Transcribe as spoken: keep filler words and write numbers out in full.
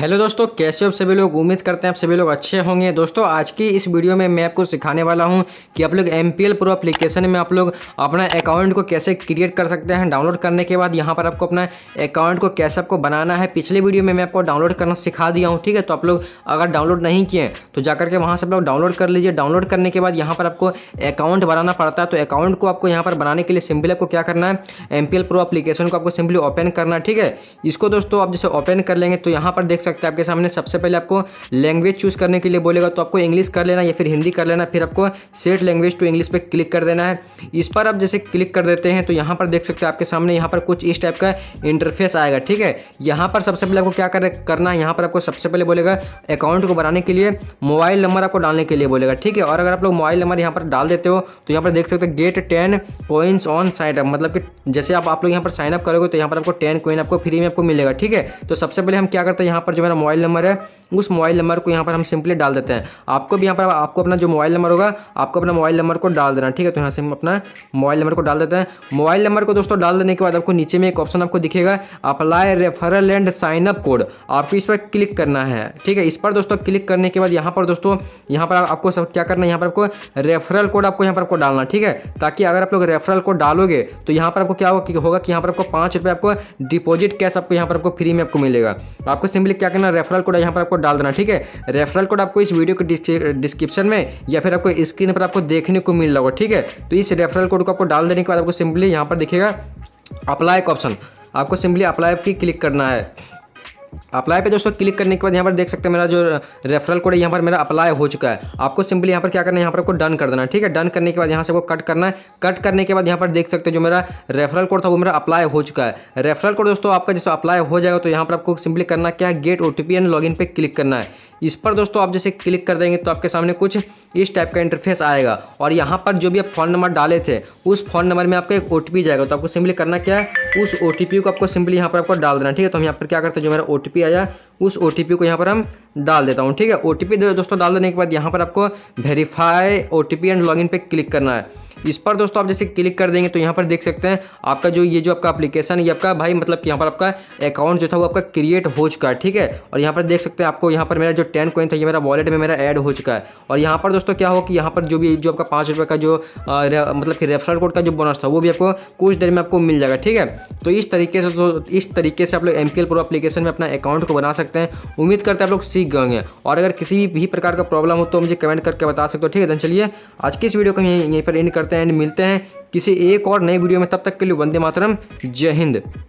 Hello दोस्तों, कैसे हो आप सभी लोग। उम्मीद करते हैं आप सभी लोग अच्छे होंगे। दोस्तों आज की इस वीडियो में मैं आपको सिखाने वाला हूं कि आप लोग एमपीएल प्रो एप्लीकेशन में आप लोग अपना अकाउंट को कैसे क्रिएट कर सकते हैं। डाउनलोड करने के बाद यहां पर आपको अपना अकाउंट को कैसे आपको बनाना है। पिछले वीडियो में मैं आपको डाउनलोड करना सिखा दिया हूँ, ठीक है। तो आप लोग अगर डाउनलोड नहीं किए तो जाकर के वहाँ से आप लोग डाउनलोड कर लीजिए। डाउनलोड करने के बाद यहाँ पर आपको अकाउंट बनाना पड़ता है। तो अकाउंट को आपको यहाँ पर बनाने के लिए सिंपली आपको क्या करना है, एमपीएल प्रो एप्लीकेशन को आपको सिंपली ओपन करना है, ठीक है। इसको दोस्तों आप जैसे ओपन कर लेंगे तो यहाँ पर देख सकते हैं आपके सामने सबसे पहले आपको लैंग्वेज चूज करने के लिए बोलेगा, तो आपको इंग्लिश कर लेना या फिर हिंदी कर लेना। फिर आपको सेट लैंग्वेज टू इंग्लिश पे क्लिक कर देना है। इस पर आप जैसे क्लिक कर देते हैं तो यहाँ पर देख सकते हैं आपके सामने यहाँ पर कुछ इस टाइप का इंटरफेस आएगा, ठीक है। यहाँ पर सबसे पहले आपको क्या करना है, यहाँ पर आपको सबसे पहले बोलेगा अकाउंट को बनाने के लिए मोबाइल नंबर आपको डालने के लिए बोलेगा, ठीक है। और अगर आप लोग मोबाइल नंबर यहाँ पर डाल देते हो तो यहाँ पर देख सकते हैं get ten coins on sign up, मतलब कि जैसे आप आप लोग यहाँ पर साइन अप करोगे तो यहाँ पर आपको टेन कॉइन आपको फ्री में आपको मिलेगा, ठीक है। तो सबसे पहले हम क्या करते हैं, यहाँ पर जो मेरा मोबाइल नंबर है उस मोबाइल नंबर को यहाँ पर हम सिंपली डाल देते हैं। आपको भी यहाँ पर आपको अपना जो मोबाइल नंबर होगा आपको अपना मोबाइल नंबर को डाल देना, ठीक है। तो यहाँ से हम अपना मोबाइल नंबर को डाल देते हैं। मोबाइल नंबर को दोस्तों डाल देने के बाद आपको नीचे में एक ऑप्शन आपको दिखेगा apply referral and sign up code, आपको इस पर क्लिक करना है, ठीक है। इस पर दोस्तों क्लिक करने के बाद यहाँ पर दोस्तों यहाँ पर आपको सब क्या करना है, यहाँ पर आपको रेफरल कोड आपको यहाँ पर आपको डालना, ठीक है। ताकि अगर आप लोग रेफरल कोड डालोगे तो यहाँ पर आपको क्या होगा कि यहाँ पर आपको पाँच रुपये आपको डिपॉजिट कैश आपको यहाँ पर आपको फ्री में आपको मिलेगा। आपको सिंपली क्या करना, रेफरल कोड यहाँ पर आपको डाल देना, ठीक है। रेफरल कोड आपको इस वीडियो के डिस्क्रिप्शन में या फिर आपको स्क्रीन पर आपको देखने को मिल रहा होगा, ठीक है। तो इस रेफरल कोड को आपको डाल देने के बाद आपको सिंपली यहाँ पर दिखेगा अप्लाई का ऑप्शन, आपको सिंपली अप्लाई पर क्लिक करना है। अप्लाई पे दोस्तों क्लिक करने के बाद यहाँ पर देख सकते हैं मेरा जो रेफरल कोड है यहाँ पर मेरा अप्लाई हो चुका है। आपको सिंपली यहाँ पर क्या करना है, यहाँ पर आपको डन कर देना, ठीक है। डन करने के बाद यहाँ से वो कट करना है। कट करने के बाद यहाँ पर देख सकते हैं जो मेरा रेफरल कोड था वो मेरा अप्लाई हो चुका है। रेफरल कोड दोस्तों आपका जैसे अप्लाई हो जाएगा तो यहाँ पर आपको सिंपली करना क्या है, गेट ओटीपी एंड लॉगिन पे क्लिक करना है। इस पर दोस्तों आप जैसे क्लिक कर देंगे तो आपके सामने कुछ इस टाइप का इंटरफेस आएगा और यहाँ पर जो भी आप फ़ोन नंबर डाले थे उस फ़ोन नंबर में आपका एक ओटीपी जाएगा। तो आपको सिंपली करना क्या है, उस ओटीपी को आपको सिंपली यहाँ पर आपको डाल देना, ठीक है। तो हम यहाँ पर क्या करते हैं, जो मेरा ओटीपी आया उस ओटीपी को यहाँ पर हम डाल देता हूँ, ठीक है। ओटीपी दोस्तों डाल देने के बाद यहाँ पर आपको वेरीफाई ओटीपी एंड लॉगिन पे क्लिक करना है। इस पर दोस्तों आप जैसे क्लिक कर देंगे तो यहाँ पर देख सकते हैं आपका जो ये जो आपका एप्लीकेशन ये आपका भाई मतलब कि यहाँ पर आपका अकाउंट जो था वो आपका क्रिएट हो चुका है, ठीक है। और यहाँ पर देख सकते हैं आपको यहाँ पर मेरा जो टेन कॉइन था ये मेरा वॉलेट में मेरा ऐड हो चुका है। और यहाँ पर दोस्तों क्या हो कि यहाँ पर जो भी जो आपका पाँच रुपये का जो आ, मतलब कि रेफरल कोड का जो बोनस था वो भी आपको कुछ देर में आपको मिल जाएगा, ठीक है। तो इस तरीके से तो इस तरीके से आप लोग एमपीएल प्रो एप्लीकेशन में अपना अकाउंट को बना सकते हैं। उम्मीद करते हैं आप लोग सीख गए होंगे। और अगर किसी भी प्रकार का प्रॉब्लम हो तो मुझे कमेंट करके बता सकते हो, ठीक है। तो चलिए आज की इस वीडियो को यहीं पर एंड करते हैं एंड मिलते हैं किसी एक और नई वीडियो में। तब तक के लिए वंदे मातरम, जय हिंद।